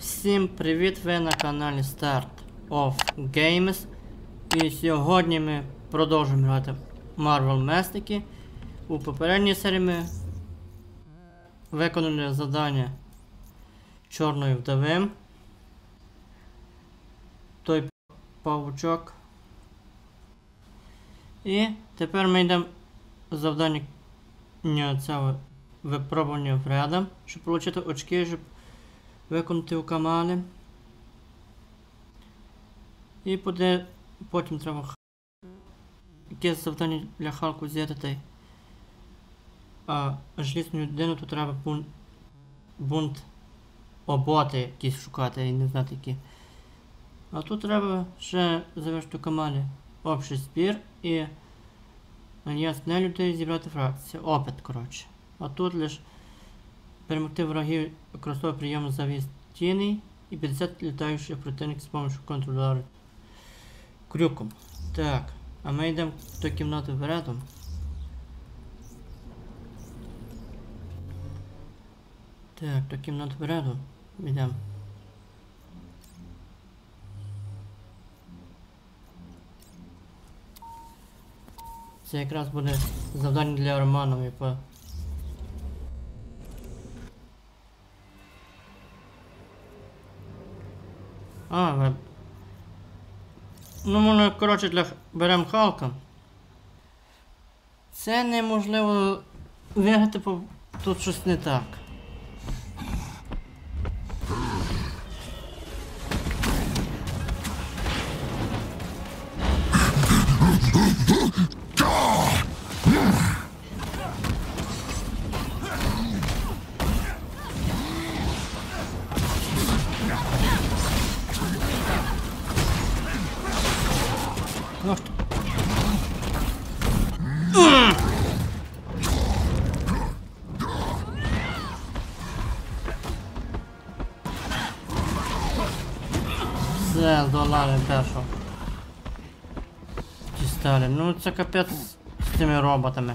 Всім привіт, ви на каналі Start To End Games. І сьогодні ми продовжуємо грати Marvel Месники. У попередній серії ми виконали завдання Чорної Вдови. Той павучок. І тепер ми йдемо завдання цього випробування Фреда, щоб отримати очки, щоб виконати у Камали. І потім треба якесь завдання для Халку взяти. А жлісну людину то треба бунт оботи якісь шукати і не знати які. А тут треба ще завершити у Камалі общий збір і ясне людей зібрати фракцію. Опит, коротше. А тут лише перемогти ворогів кросового прийому завістіний і 50 літаючих противників з допомогою контролю крюком. Так, а ми йдемо до кімнати впередом. Так, до кімнати впередом йдемо. Це якраз буде завдання для Романової по... Ну, ми, коротше, беремо Халка. Це неможливо виграти, бо тут щось не так. Долари першого дістали. Ну це капець з цими роботами.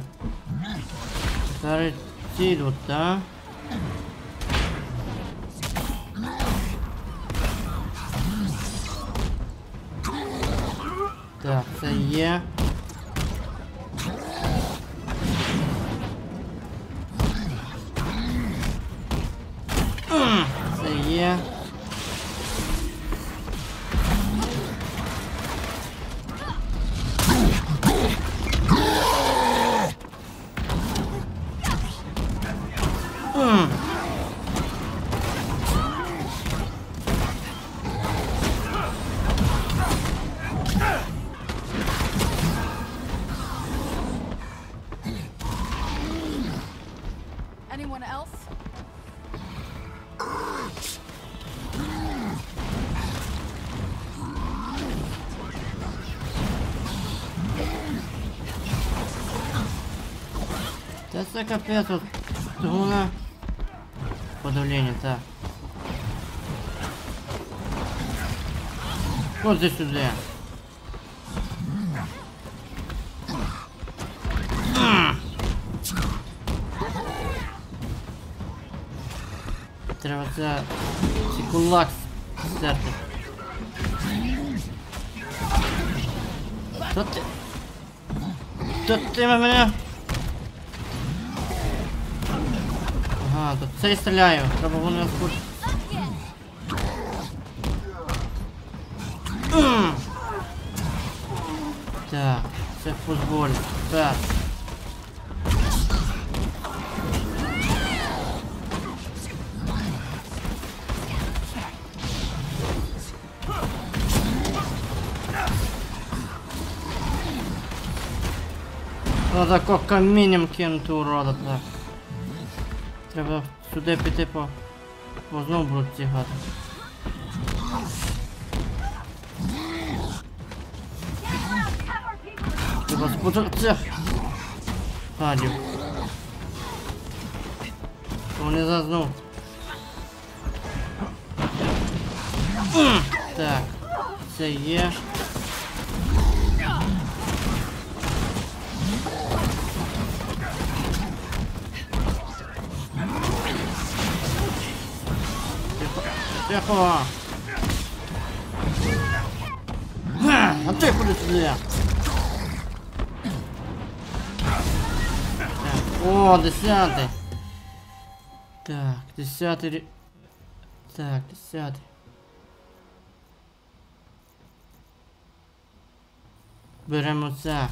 Тепер ці йдуть, так? Так, це є. Це є. Це капець, тут головне подавлення, так. Ось здесь сюди. Треба це кулак стерти. Та ти... Та ти мене... А, тут цей стріляю, треба воно розкурити. Так, це в футболі. Так. Треба як камінням кинути урода, так. Треба сюди піти по знову будуть тягати. Треба спутати цих гадів. Вони зараз знову. Так, це є. Тихо. А ты хули сюда. О, 10-й. Так, 10-й. Так, 10-й. Беремо це.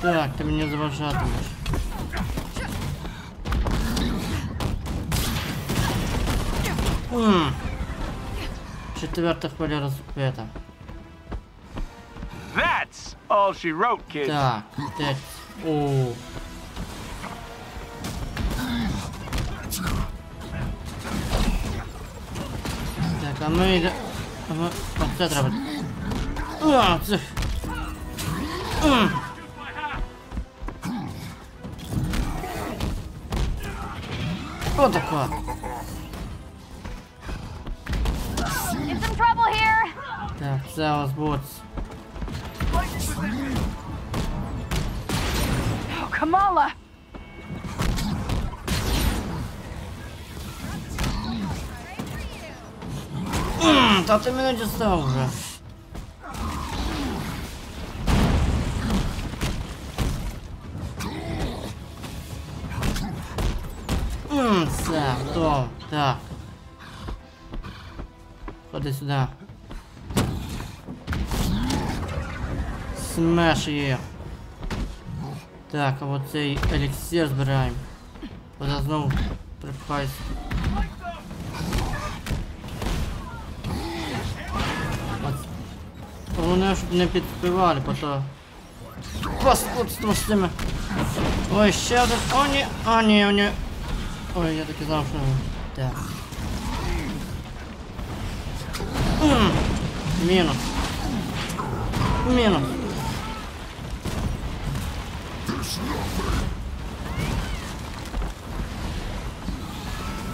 Так, ти мені заважатимеш. Четверта хвиля розквіта. That's all she wrote, kids. Так, тець. Оу. Так, а ми йде... Оце треба. А, це... Що таке? Так, це ось буде. Kamala! Та ти мене дістав вже. Все, готово. Так. Ходи сюди. Смеш її. Так, а вот цей еліксир збираємо. Вона знову припхайся. Головне, щоб не підпивали, потім... Паскудство з цими. Ой, ще один. О, ні. А, ні, ні. Ой, я так і знав, що... Так. Мінус. Мінус.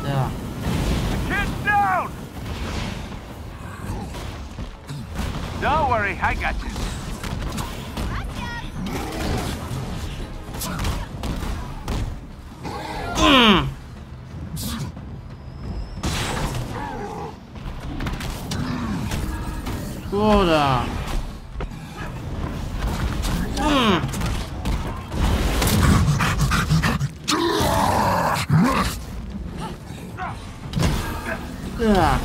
Так. Don't worry, I got you. Куда? Так.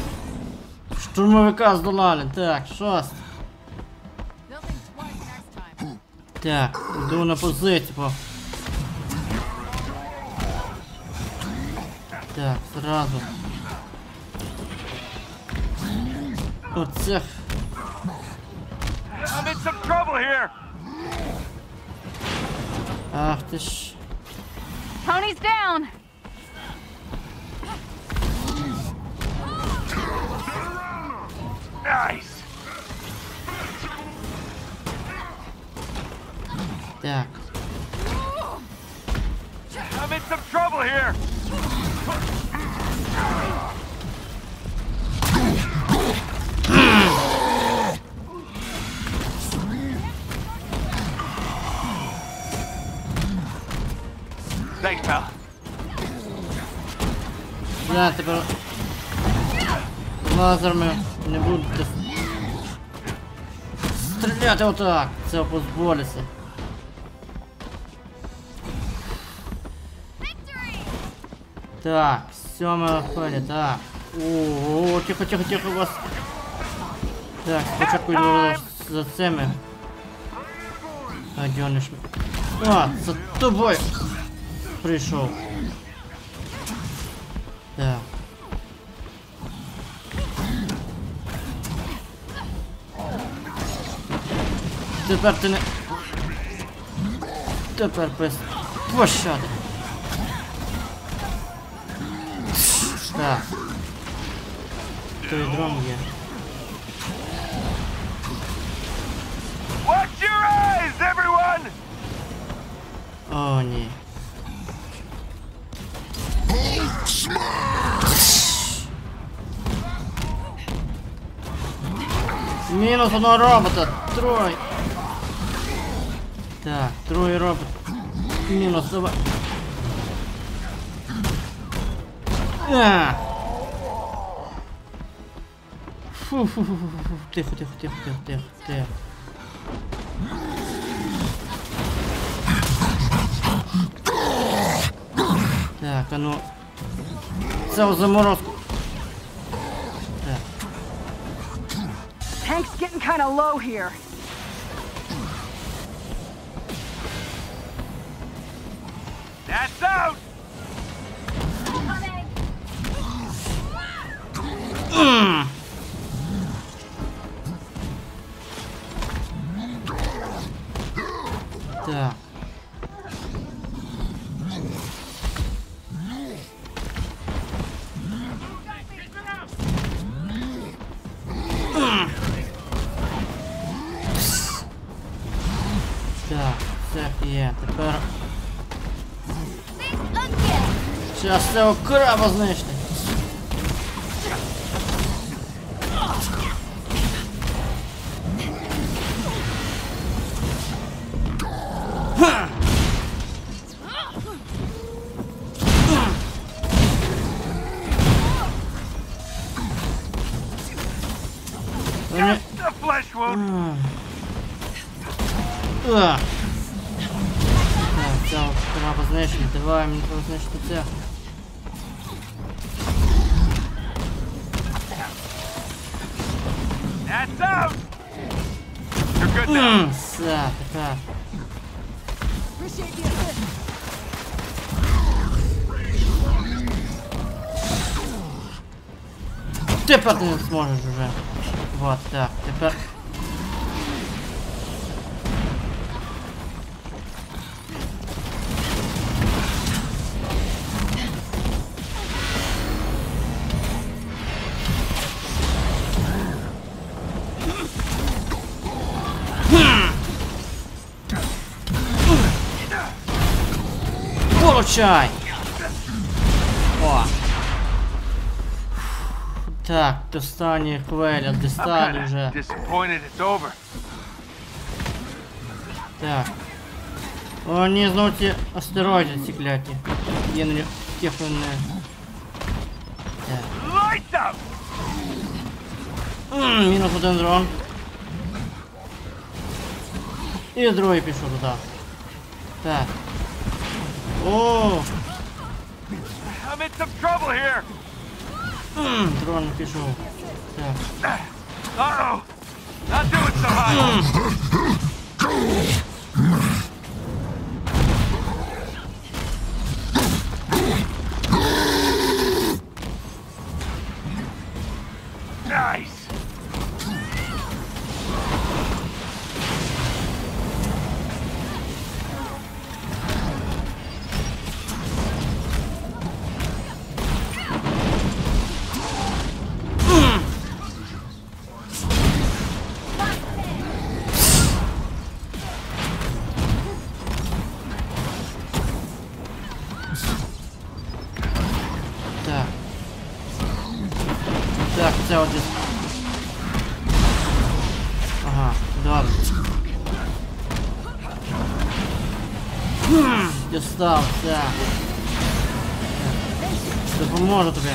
Штурмовика здолали. Так, шост. Так, иду на позитиву. Так, сразу. Вот всех. Ах ты ж. Tony's down. Nice. Так. I'm in some trouble here. Thanks, pal. Да, тепер лазерами не буду стріляти отак. Це позболіться. Так, все, мы отходили, так. О, тихо, тихо, тихо, у вас. Так, спочатку йду за цими. Гаденыш. А, за тобой прийшов. Так. Тепер ти не... Тепер пес... Пощади. Так. Той дрон є. Watch your eyes, everyone! О, ні. Мінус одного робота. Троє. Так, троє робота. Минус два. А! Фу-фу-фу-фу-фу. Тихо-тихо-тихо-тихо-тихо-тихо. Так, а ну... Цел заморозку. Tank's getting kind of low here. That's out. Так. Так, так є, тепер... Щас цього краба знищити. Так, цього краба знищити. Давай, мені треба знищити це. That's out. You're good now. Так. Тепер ти не зможеш уже. Вот так. Тепер. Получай! О! Так, достань їх, хвиля, достань вже. Так. О, ні, знову ті астероїди ці кляті. Я на тих вони... Так. Мінус один дрон. І другий пішов туди. Так. О! I'm in some trouble here. Дрон пішов. Так. Uh-oh. Not doing so high. Nice. Ага, добре. Дістав, так. Допоможу тобі.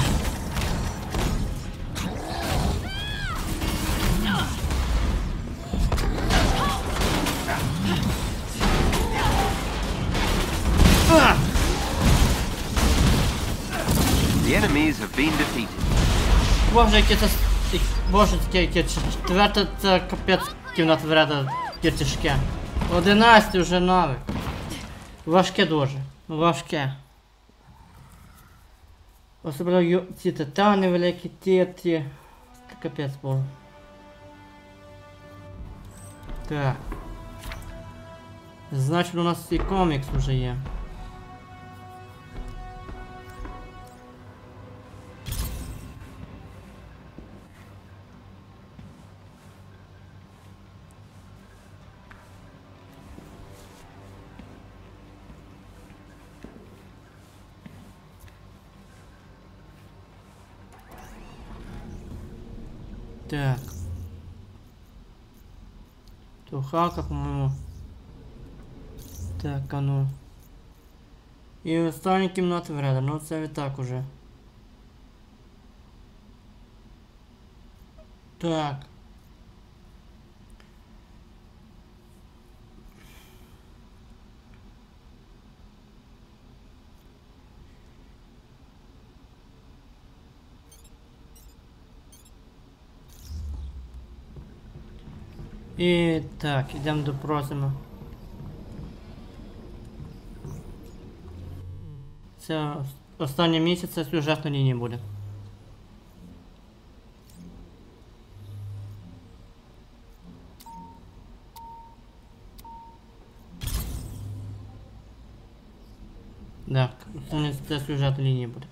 The enemies have been defeated. Боже, яке це... Боже, яке четверте, це капець кімната вряда, яке тяжке. 11 вже навик. Важке дуже. Важке. Особливо ці титани великі, ті. Капець, боже. Так. Значить, у нас і комікс вже є. Так. То Халка, по-моему. Так, а ну. І останні кімнати в ряду. Ну це відтак уже. Так. І так, йдемо допросимо. Це останній місяць сюжетна лінія буде. Так, це сюжетна лінія буде.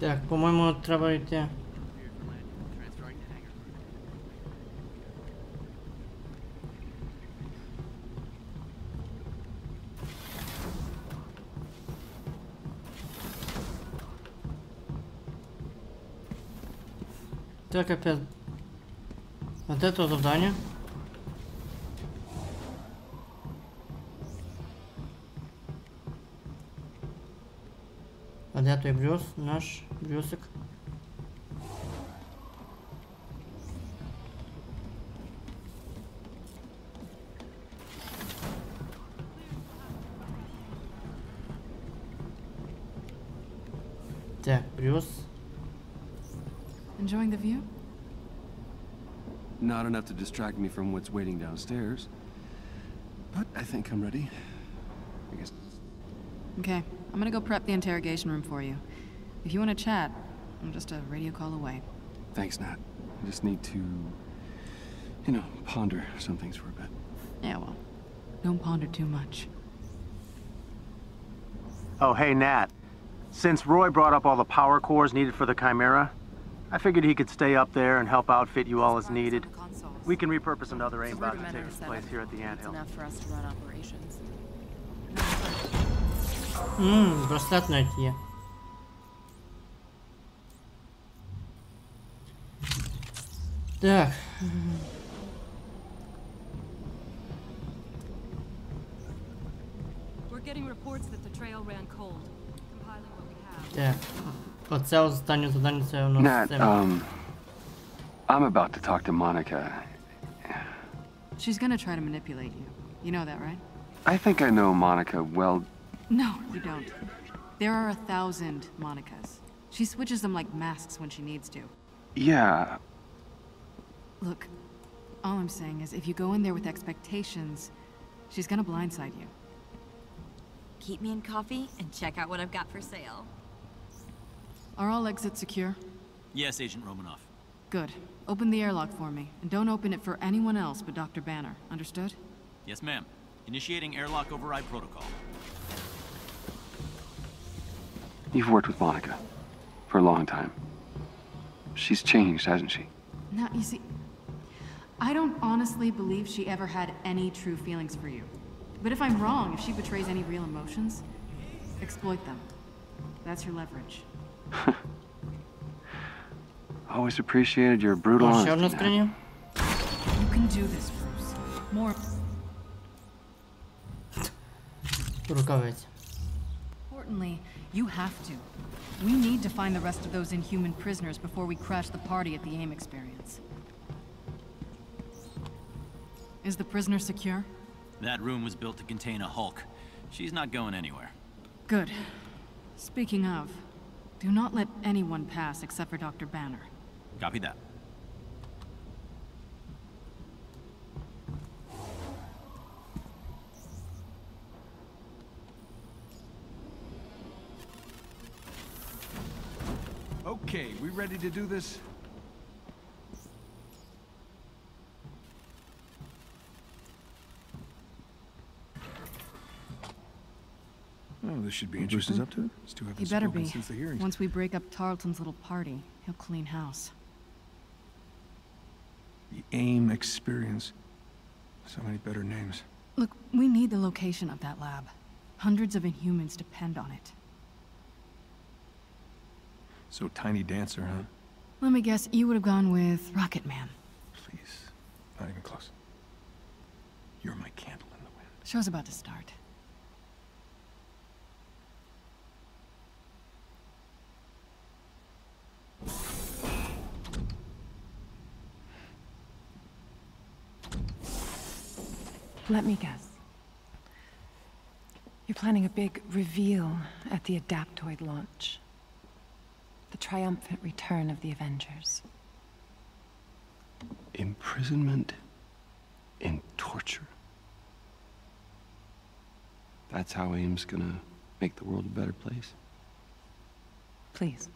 Так, по-моєму, треба йти. Так, опять. Вот это задание. Адаптой Брюс, наш Брюсик. Так, Брюс. Enjoying the view? Not enough to distract me from what's waiting downstairs. But I think I'm ready. I guess. Okay. I'm gonna go prep the interrogation room for you. If you want to chat, I'm just a radio call away. Thanks, Nat. I just need to, you know, ponder some things for a bit. Yeah, well, don't ponder too much. Oh, hey, Nat. Since Roy brought up all the power cores needed for the Chimera, I figured he could stay up there and help outfit you all as needed. We can repurpose another AIM bot to take its place here at the Anthill. Enough for us to run operations. Браслет найти. Так. Так. Оце останнє задання, це у нас. I'm about to talk to Monica. She's gonna try to manipulate you. You know that, right? I think I know Monica well. No, you don't. There are 1,000 Monicas. She switches them like masks when she needs to. Yeah. Look, all I'm saying is if you go in there with expectations, she's gonna blindside you. Keep me in coffee and check out what I've got for sale. Are all exits secure? Yes, Agent Romanoff. Good. Open the airlock for me, and don't open it for anyone else but Dr. Banner. Understood? Yes, ma'am. Initiating airlock override protocol. You've worked with Monica for a long time. She's changed, hasn't she? No, you see, I don't honestly believe she ever had any true feelings for you. But if I'm wrong, if she betrays any real emotions, exploit them. That's your leverage. Always appreciated your brutal honesty. You can do this, Bruce. More. Importantly, you have to. We need to find the rest of those inhuman prisoners before we crash the party at the AIM experience. Is the prisoner secure? That room was built to contain a Hulk. She's not going anywhere. Good. Speaking of, do not let anyone pass except for Dr. Banner. Copy that. Okay, we ready to do this? Oh, this should be interesting. Bruce is up to it? Still haven't spoken since the hearings. Once we break up Tarleton's little party, he'll clean house. The AIM experience. So many better names. Look, we need the location of that lab. Hundreds of Inhumans depend on it. So Tiny Dancer, huh? Let me guess, you would have gone with Rocket Man. Please, not even close. You're my candle in the wind. Show's about to start. Let me guess. You're planning a big reveal at the Adaptoid launch. The triumphant return of the Avengers. Imprisonment and torture. That's how AIM's gonna make the world a better place. Please.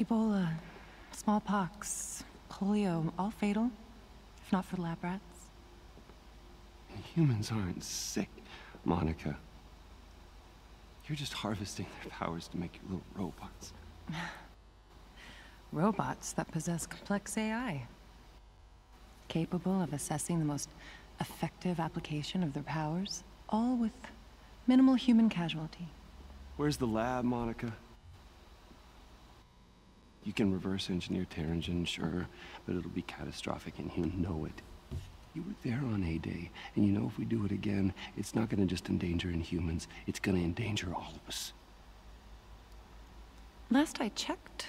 Ebola, smallpox, polio, all fatal, if not for the lab rats. Humans aren't sick, Monica. You're just harvesting their powers to make your little robots. Robots that possess complex AI. Capable of assessing the most effective application of their powers, all with minimal human casualty. Where's the lab, Monica? You can reverse engineer Terrigen, sure, but it'll be catastrophic and he'll know it. You were there on A-Day, and you know if we do it again, it's not gonna just endanger Inhumans, it's gonna endanger all of us. Last I checked,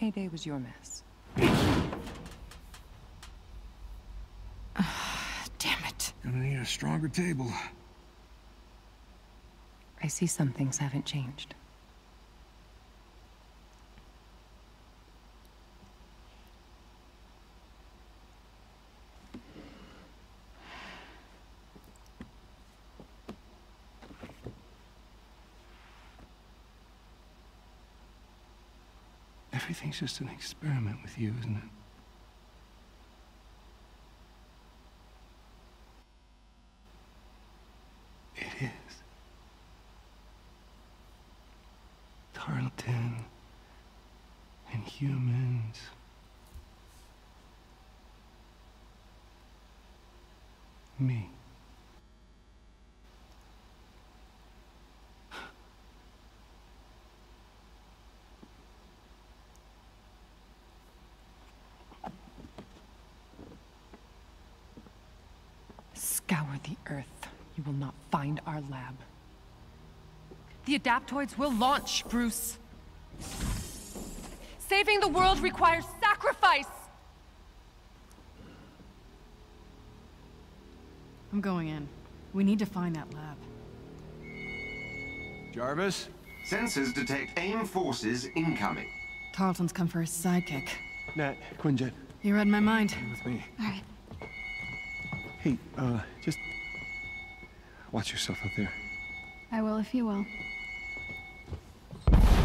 A-Day was your mess. Damn it. Gonna need a stronger table. I see some things haven't changed. Everything's just an experiment with you, isn't it? It is. Tarleton and humans. Me. Scour the Earth. You will not find our lab. The Adaptoids will launch, Bruce. Saving the world requires sacrifice! I'm going in. We need to find that lab. Jarvis? Sensors detect AIM forces incoming. Tarleton's come for his sidekick. Nat, Quinjet. You read my mind. With me. All right. Hey, just watch yourself out there. I will, if you will.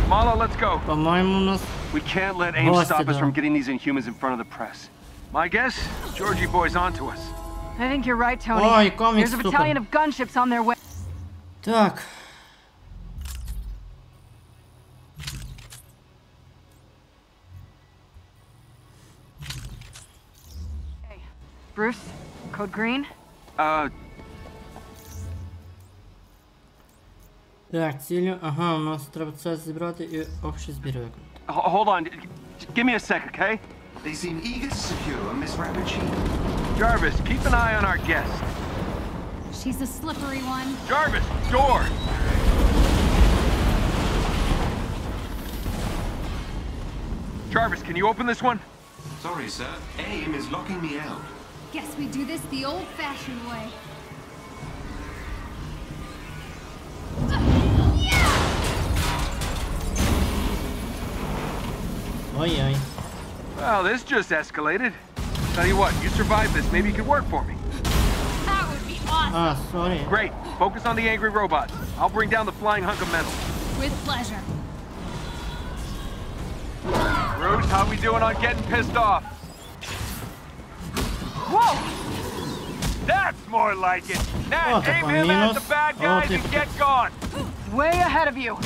Kamala, let's go. We can't let AIM stop us from getting these Inhumans in front of the press. My guess? Georgie boy's onto us. I think you're right, Tony. There's a battalion of gunships on their way. Так. Hey, Bruce? Code green? Так, цілю. Ага, у нас треба це зібрати і общий збірок. Hold on. Give me a sec, okay? They seem eager to secure Miss Rappaccini. Jarvis, keep an eye on our guest. She's a slippery one. Jarvis, door! Jarvis, can you open this one? Sorry, sir. AIM is locking me out. Guess we do this the old-fashioned way. Oi, oi. Well, this just escalated. Tell you what, you survived this. Maybe you could work for me. That would be awesome. Ah, sorry. Great. Focus on the angry robots. I'll bring down the flying hunk of metal. With pleasure. Bruce, how we doing on getting pissed off? Whoa! That's more like it. Now aim him at the bad guys and get gone. Way ahead of you.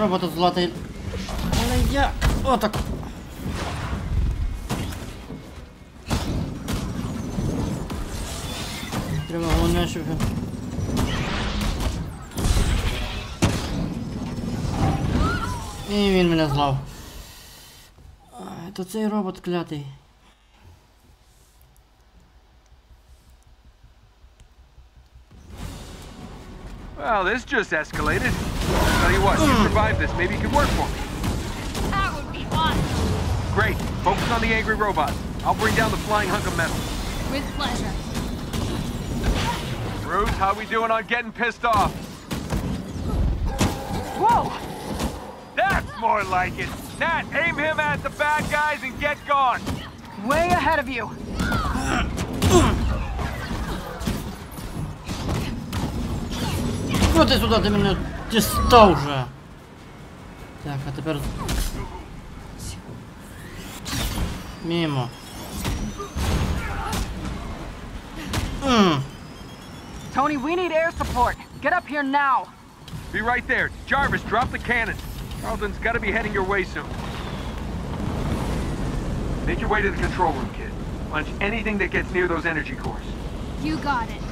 Робота златий. Але я отак. Треба головне, щоб він. І він мене злав. То цей робот клятий. Well, this just escalated. Tell you what, you survive this, maybe you can work for me. That would be fun. Great. Focus on the angry robots. I'll bring down the flying hunk of metal. With pleasure. Bruce, how we doing on getting pissed off? Whoa! That's more like it. Nat, aim him at the bad guys and get gone. Way ahead of you. Куда ты сюда, ты меня... Дістав вже. Так, а тепер... Мімо. Tony, we need air support. Get up here now. Be right there. Jarvis, drop the cannon. Tarleton's got to be heading your way soon. Make your way to the control room, kid. Punch anything that gets near those energy cores. You got it.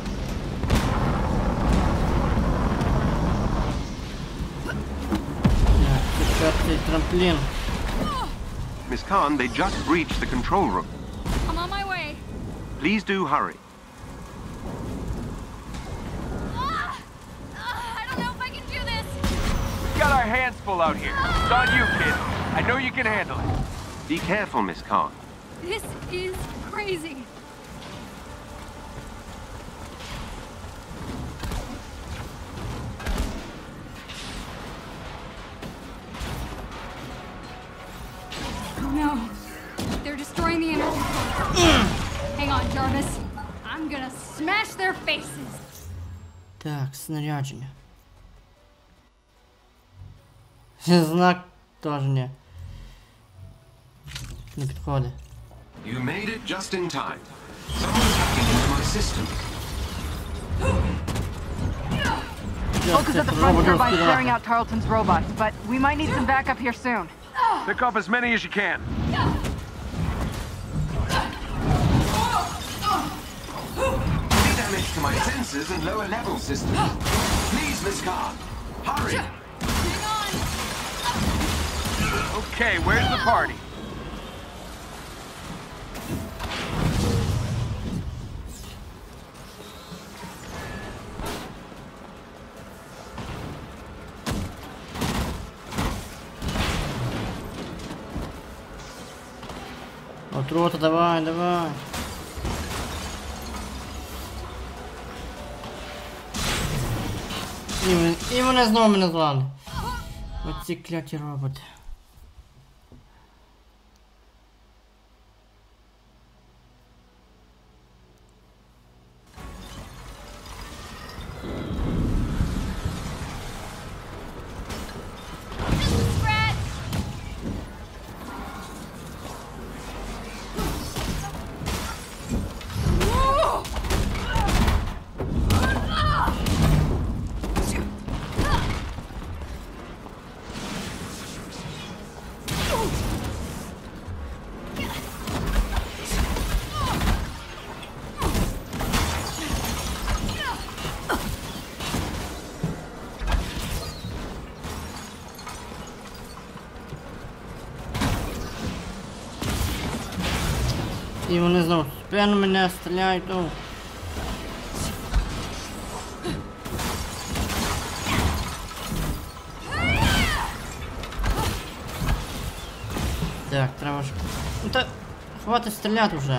Miss Khan, they just breached the control room. I'm on my way. Please do hurry. I don't know if I can do this. We've got our hands full out here. It's on you, kid. I know you can handle it. Be careful, Miss Khan. This is crazy. No, they're destroying the energy. Hang on, Jarvis. I'm gonna smash their faces. Так, снаряжение. Знак тоже не. Не подходит. You made it just in time. Someone's hacking into my system. Focus at the front door by clearing out Tarleton's robots, but we might need some backup here soon. Pick up as many as you can. Any damage to my sensors and lower level systems. Please, Miss Khan, hurry. Okay, where's the party? Рота, давай, давай. І вони знову мене злали. Оці кляті роботи. И он знал, теперь на меня стреляет. Так, треба ж... Ну та... Хватить стріляти вже.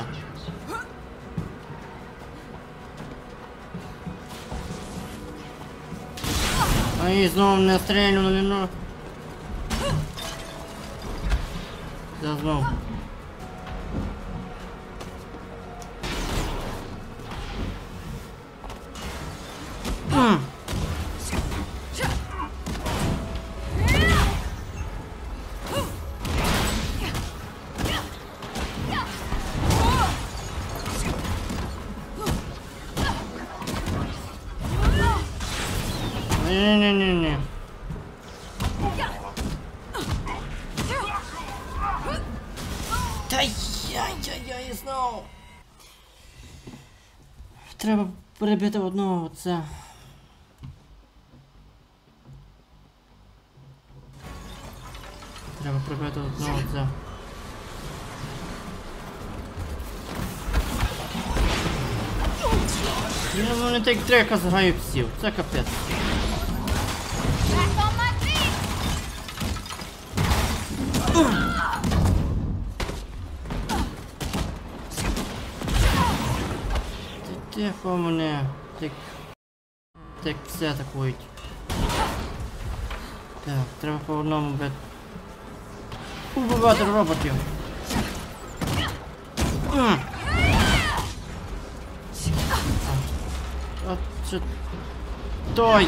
Ай, знову мене стріляли, ну... Да, знову. Треба перебити одного оце. Треба прибити одного оце. Ну вони так трека згають всіх, це капець. По мене так, так все атакують. Так, треба по одному бити. Убивати роботів. От що той.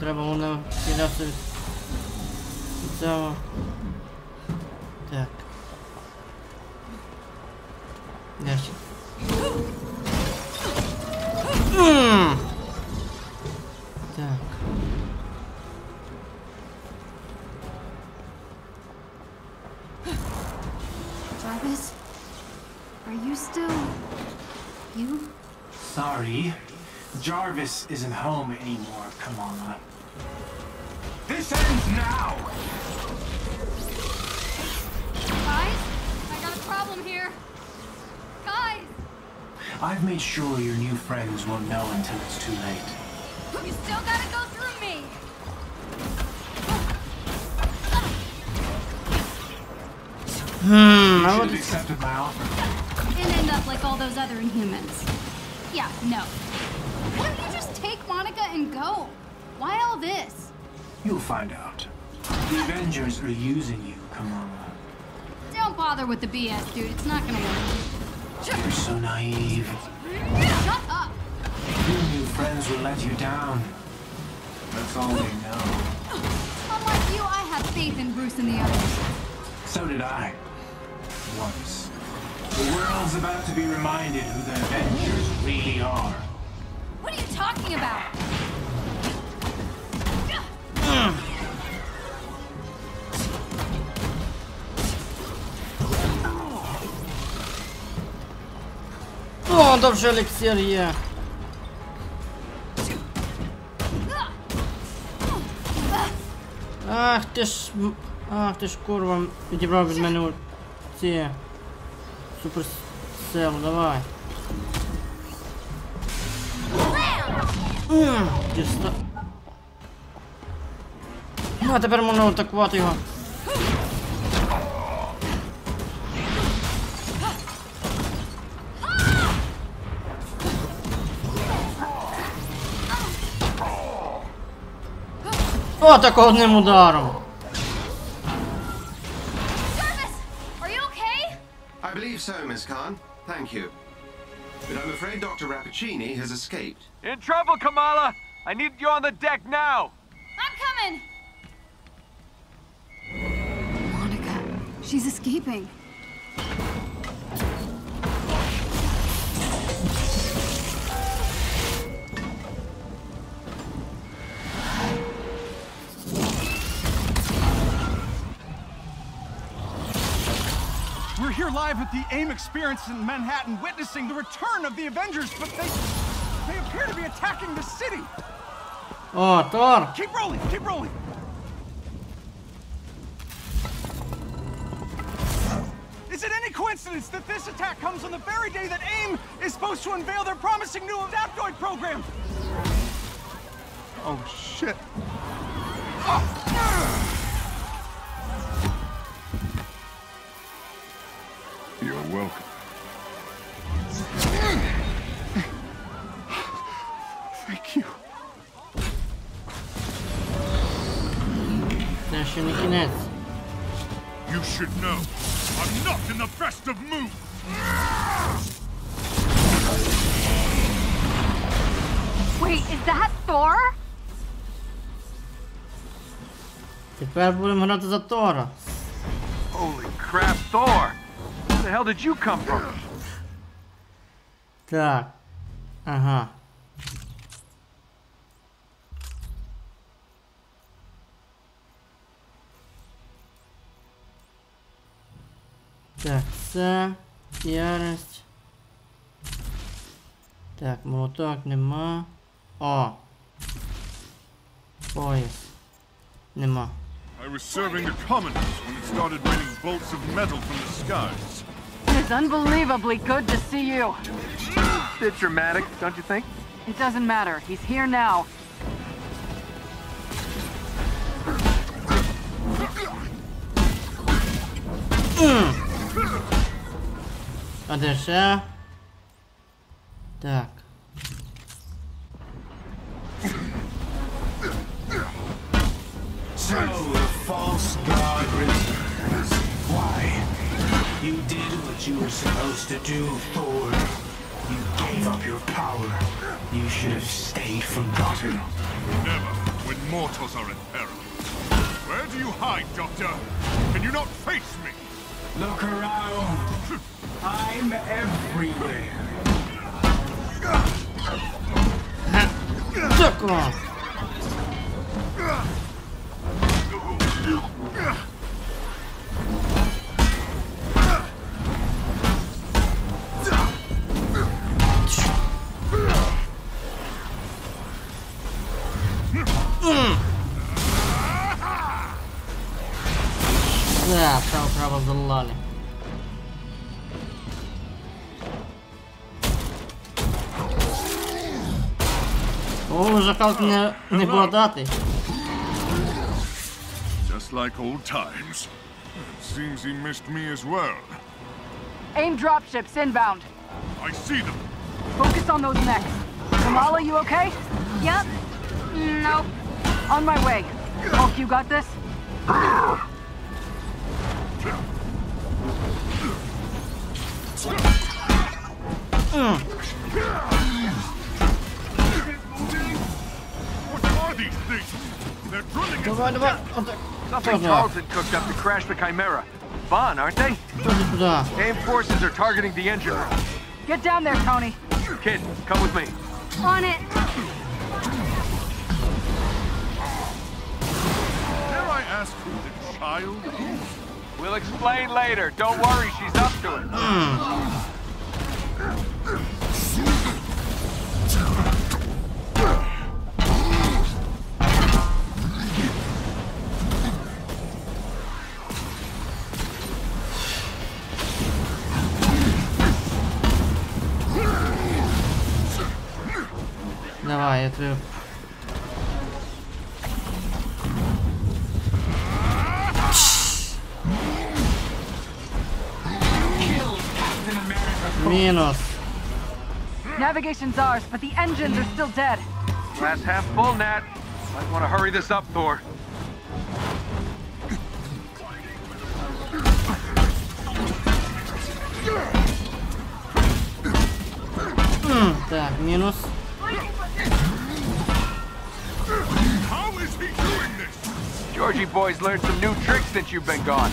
Треба воно кидати від цього. Так. Дальше. Jarvis, are you still... you? Sorry. Jarvis isn't home anymore, Kamala. This ends now! Guys, I got a problem here. Guys! I've made sure your new friends won't know until it's too late. You still gotta go through me! I would have accepted my offer. And end up like all those other Inhumans. Yeah, no. Why don't you just take Monica and go? Why all this? You'll find out. The Avengers are using you, Kamala. Don't bother with the BS, dude. It's not gonna work. You're so naive. Shut up! Your new friends will let you down. That's all they know. Unlike you, I have faith in Bruce and the others. So did I. Once. The world's about to be reminded who the Avengers really are. What are you talking about? О, dobrze, elixir je. Ах ти ж курва, відібрав від мене ці суперсел, давай. Діста... Ну, а тепер можна атакувати його. О, так одним ударом. So, Miss Khan, thank you. But I'm afraid Dr. Rappaccini has escaped. In trouble, Kamala! I need you on the deck now! I'm coming! Monica, she's escaping. We're here live at the AIM experience in Manhattan, witnessing the return of the Avengers, but they appear to be attacking the city. Oh, Thor! Keep rolling, keep rolling. Is it any coincidence that this attack comes on the very day that AIM is supposed to unveil their promising new Adaptoid program? Oh shit! Oh. You're welcome. Thank you. You should know. I'm not in the best of moods. Wait, is that Thor? Тепер будемо грати за Тора. Holy crap, Thor! Where the hell did you come from? Так. Ага. Так, це ярость. Так, молоток нема. О. Пояс. Нема. I was serving the commoners when it started raining bolts of metal from the skies. It's unbelievably good to see you. A bit dramatic, don't you think? It doesn't matter. He's here now. А де ще? Так. So the false god returns. Why? You did what you were supposed to do, Thor. You gave up your power. You should have stayed forgotten. Never, when mortals are in peril. Where do you hide, Doctor? Can you not face me? Look around. I'm everywhere. Look off. Да, право залали. О, уже Халк не бородатый. Just like old times. Seems he missed me as well. AIM dropships inbound. I see them. Focus on those next. Kamala, you okay? Yep. Nope. On my way. Hulk, you got this? What are these things? They're drilling us. Something Tarleton cooked up to crash the Chimera. Fun, aren't they? AIM forces are targeting the engine room. Get down there, Tony. Kid, come with me. On it. Dare I ask who the child is? We'll explain later. Don't worry, she's up to it. А, это... Минус. Navigation's ours, but the engines are still dead. Last half full, Nat. Might want to hurry this up, Thor. Так, минус. Georgie boys learned some new tricks since you've been gone.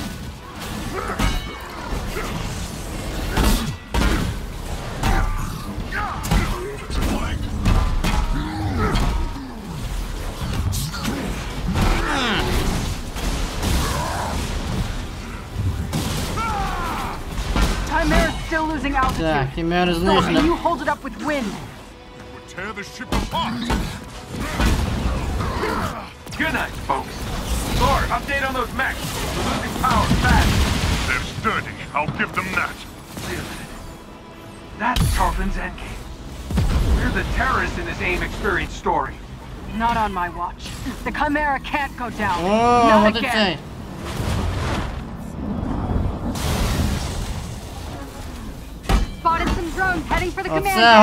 Да, Химера нужно. О, вот это. Оце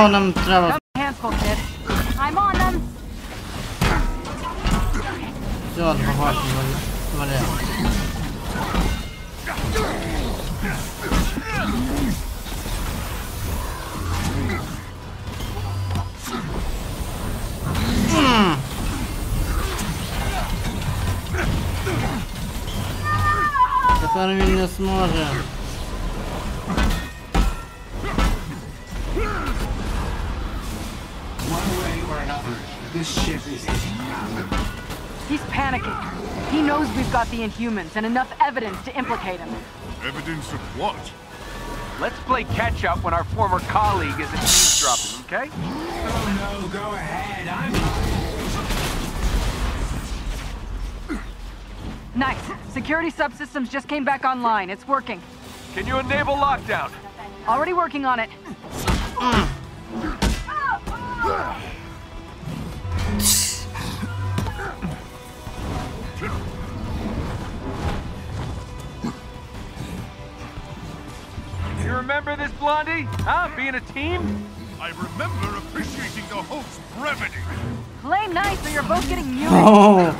он нам треба. Все, отбагато, валяє. Тепер він не зможе. This ship is... He's panicking. He knows we've got the Inhumans and enough evidence to implicate him. Evidence of what? Let's play catch up when our former colleague is eavesdropping, okay? Oh no, go ahead. Nice. Security subsystems just came back online. It's working. Can you enable lockdown? Already working on it. You remember this, Blondie? Huh? Being a team? I remember appreciating the host's brevity. Play nice or you're both getting muted. Oh.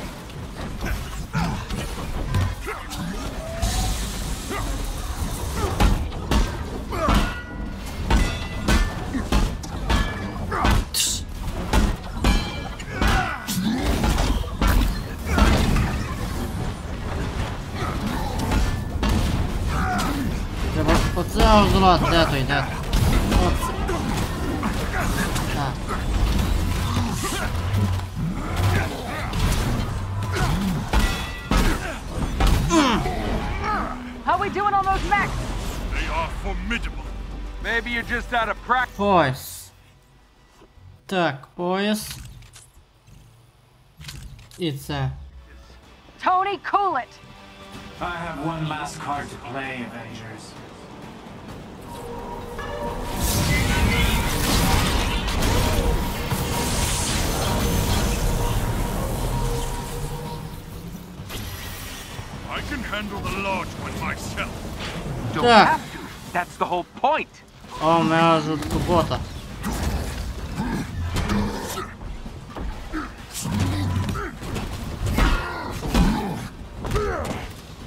Узлот, да, то идет. Пояс. Так, пояс. И це. Tony, cool it. I have one last card to play, Avengers. I can handle the large one myself. Don't have to. That's the whole point. Oh, now it's the water.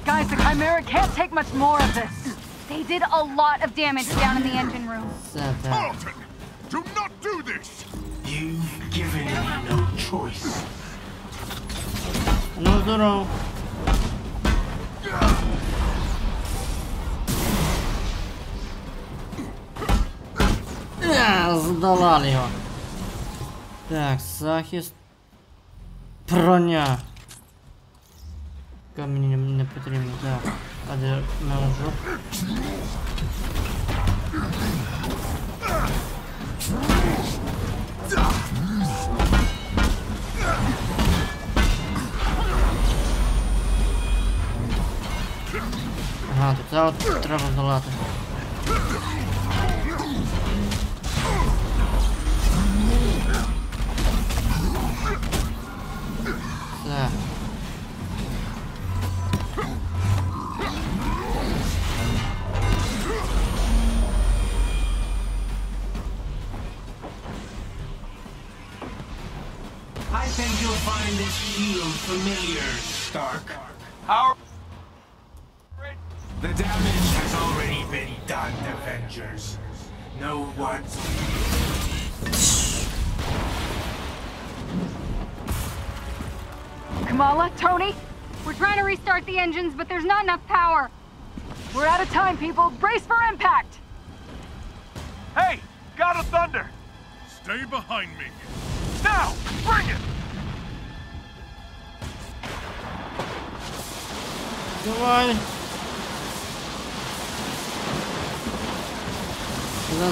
Guys, the Chimera can't take much more of this. They did a lot of damage down in the engine room. Tarleton, do not do this. You've given me no choice. No, no, no. Сдала его. Так, захист. Броня. Камни не потребны, да. А где на лужок? Ага, тут це от треба здолати. I think you'll find this shield familiar, Stark. Our... The damage has already been done, Avengers. No one... Kamala, Tony, we're trying to restart the engines, but there's not enough power. We're out of time, people. Brace for impact! Hey! God of Thunder! Stay behind me. Now! Bring it! Давай!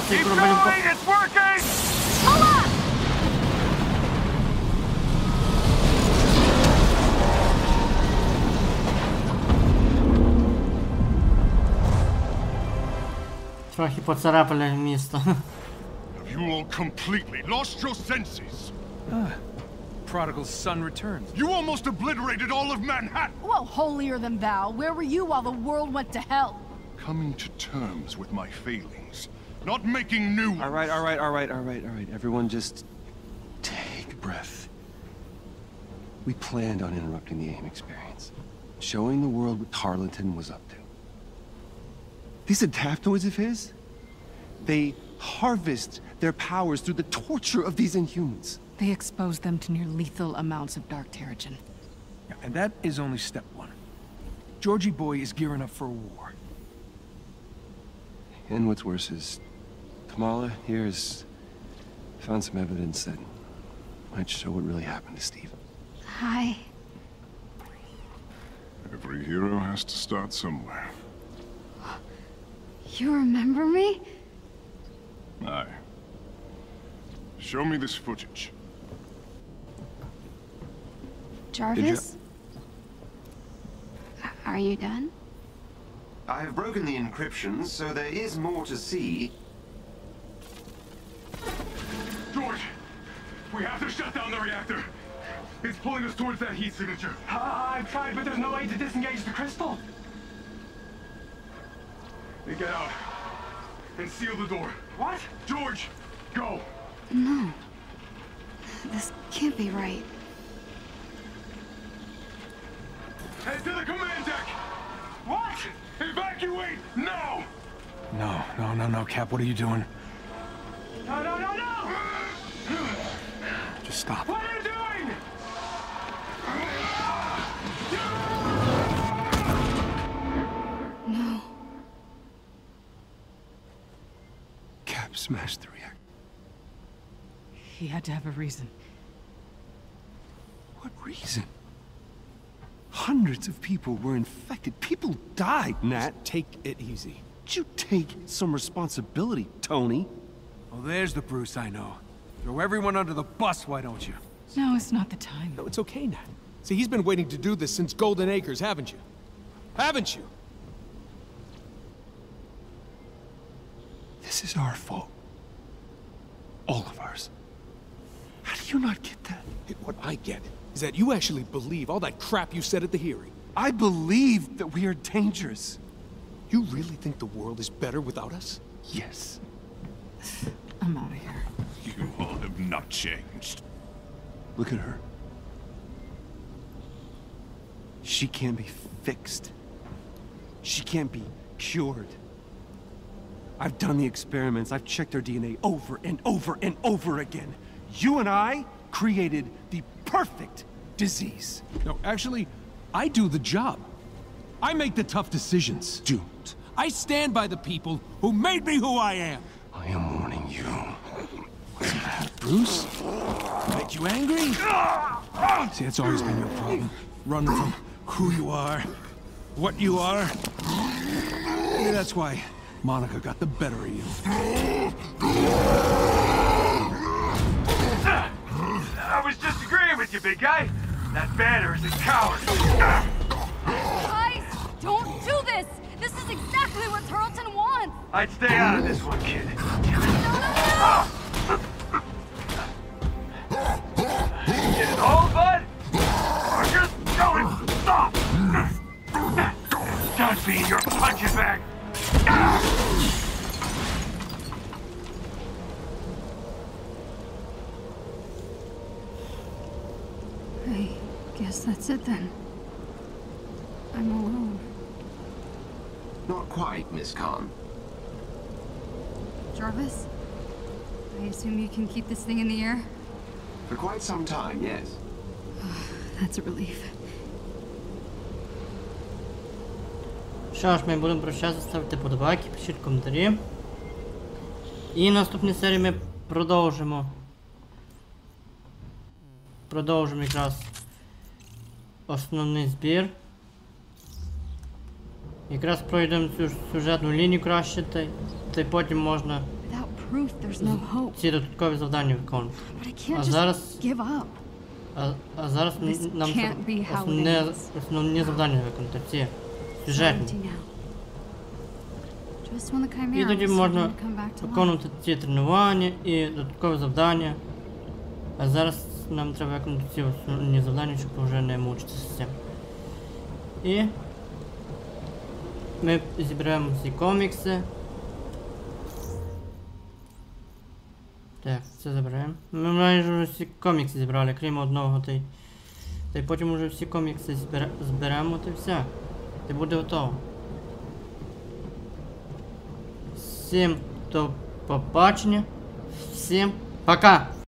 Keep going! It's working! Hold on! Трохи поцарапали место. You all completely lost your senses. Prodigal son returns. You almost obliterated all of Manhattan. Well, holier than thou. Where were you while the world went to hell? Coming to terms with my failings, not making new ones. All right. Everyone, just take a breath. We planned on interrupting the AIM experience, showing the world what Tarleton was up to. These adaptoids of his, they harvest their powers through the torture of these Inhumans. They expose them to near lethal amounts of Dark Terrigen. Yeah, and that is only step one. Georgie boy is gearing up for a war. And what's worse is, Kamala here has found some evidence that might show what really happened to Steve. Hi. Every hero has to start somewhere. You remember me? Aye. Show me this footage. Jarvis? Are you done? I have broken the encryption, so there is more to see. George! We have to shut down the reactor! It's pulling us towards that heat signature. I've tried, but there's no way to disengage the crystal. They get out. And seal the door. What? George, go! No. This can't be right. Head to the command deck! What? Evacuate now! No, Cap, what are you doing? No! Just stop. What are you doing? No. Cap smashed the reactor. He had to have a reason. What reason? Hundreds of people were infected. People died, Nat. Just take it easy. You take some responsibility, Tony. Well, there's the Bruce I know. Throw everyone under the bus, why don't you? No, it's not the time. No, it's okay, Nat. See, he's been waiting to do this since Golden Acres, haven't you? Haven't you? This is our fault. All of ours. How do you not get that? What I get is that you actually believe all that crap you said at the hearing. I believe that we are dangerous. You really think the world is better without us? Yes. I'm out of here. You all have not changed. Look at her. She can't be fixed. She can't be cured. I've done the experiments. I've checked her DNA over and over and over again. You and I created the perfect disease. No, actually, I do the job. I make the tough decisions. Doomed. I stand by the people who made me who I am. I am warning you. What's the matter, Bruce? Make you angry? See, that's always been your problem. Running from who you are, what you are. Yeah, that's why Monica got the better of you. I was just agreeing with you, big guy. That Banner is a coward. Guys, don't do this. This is exactly what Tarleton wants. I'd stay out of this one, kid. No. You get it all, bud? Just go and stop. Don't be in your punching bag. guess that's it then. I'm alone. Not quite, Miss Khan. Jarvis? I assume you can keep this thing in the air? For quite some time, yes. Oh, that's a relief. Що ж, ми будемо прощатися, ставте подобайки, пишіть коментарі. І в наступній серії ми продовжимо якраз основний збір. Якраз пройдемо цю сюжетну лінію краще, та й потім можна ці додаткові завдання виконувати. А зараз нам основні завдання виконати, ці сюжетні. І тоді можна виконувати ці тренування і додаткові завдання. А зараз нам треба виконати ці основні завдання, щоб вже не мучитися з цим. І ми зіберемо всі комікси. Так, це заберемо. Ми майже вже всі комікси зібрали, крім одного. Та й потім вже всі комікси зберемо, та й все. Та й буде готово. Всім до побачення. Всім пока!